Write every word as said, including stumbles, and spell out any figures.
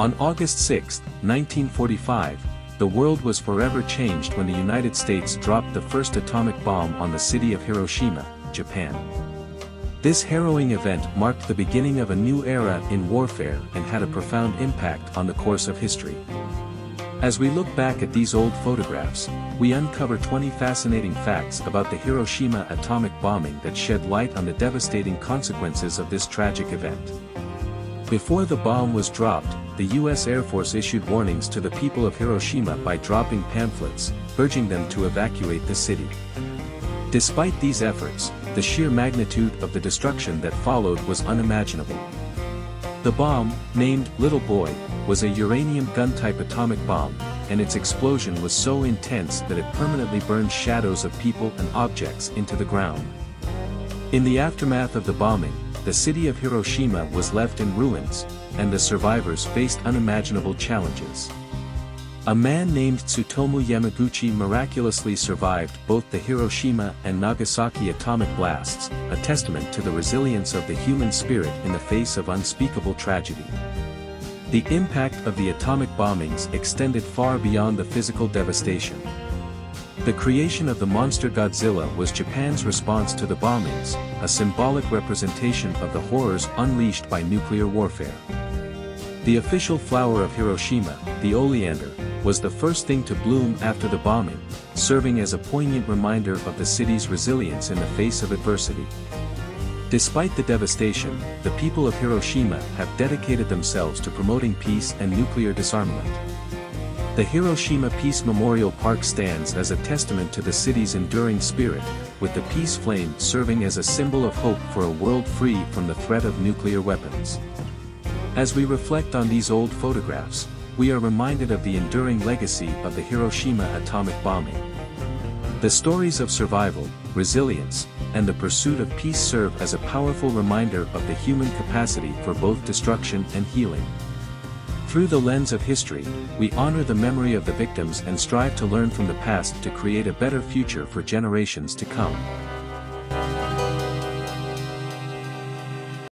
On August sixth, nineteen forty-five, the world was forever changed when the United States dropped the first atomic bomb on the city of Hiroshima, Japan. This harrowing event marked the beginning of a new era in warfare and had a profound impact on the course of history. As we look back at these old photographs, we uncover twenty fascinating facts about the Hiroshima atomic bombing that shed light on the devastating consequences of this tragic event. Before the bomb was dropped, the U S Air Force issued warnings to the people of Hiroshima by dropping pamphlets, urging them to evacuate the city. Despite these efforts, the sheer magnitude of the destruction that followed was unimaginable. The bomb, named Little Boy, was a uranium gun-type atomic bomb, and its explosion was so intense that it permanently burned shadows of people and objects into the ground. In the aftermath of the bombing, the city of Hiroshima was left in ruins, and the survivors faced unimaginable challenges. A man named Tsutomu Yamaguchi miraculously survived both the Hiroshima and Nagasaki atomic blasts, a testament to the resilience of the human spirit in the face of unspeakable tragedy. The impact of the atomic bombings extended far beyond the physical devastation. The creation of the monster Godzilla was Japan's response to the bombings, a symbolic representation of the horrors unleashed by nuclear warfare. The official flower of Hiroshima, the oleander, was the first thing to bloom after the bombing, serving as a poignant reminder of the city's resilience in the face of adversity. Despite the devastation, the people of Hiroshima have dedicated themselves to promoting peace and nuclear disarmament. The Hiroshima Peace Memorial Park stands as a testament to the city's enduring spirit, with the peace flame serving as a symbol of hope for a world free from the threat of nuclear weapons. As we reflect on these old photographs, we are reminded of the enduring legacy of the Hiroshima atomic bombing. The stories of survival, resilience, and the pursuit of peace serve as a powerful reminder of the human capacity for both destruction and healing. Through the lens of history, we honor the memory of the victims and strive to learn from the past to create a better future for generations to come.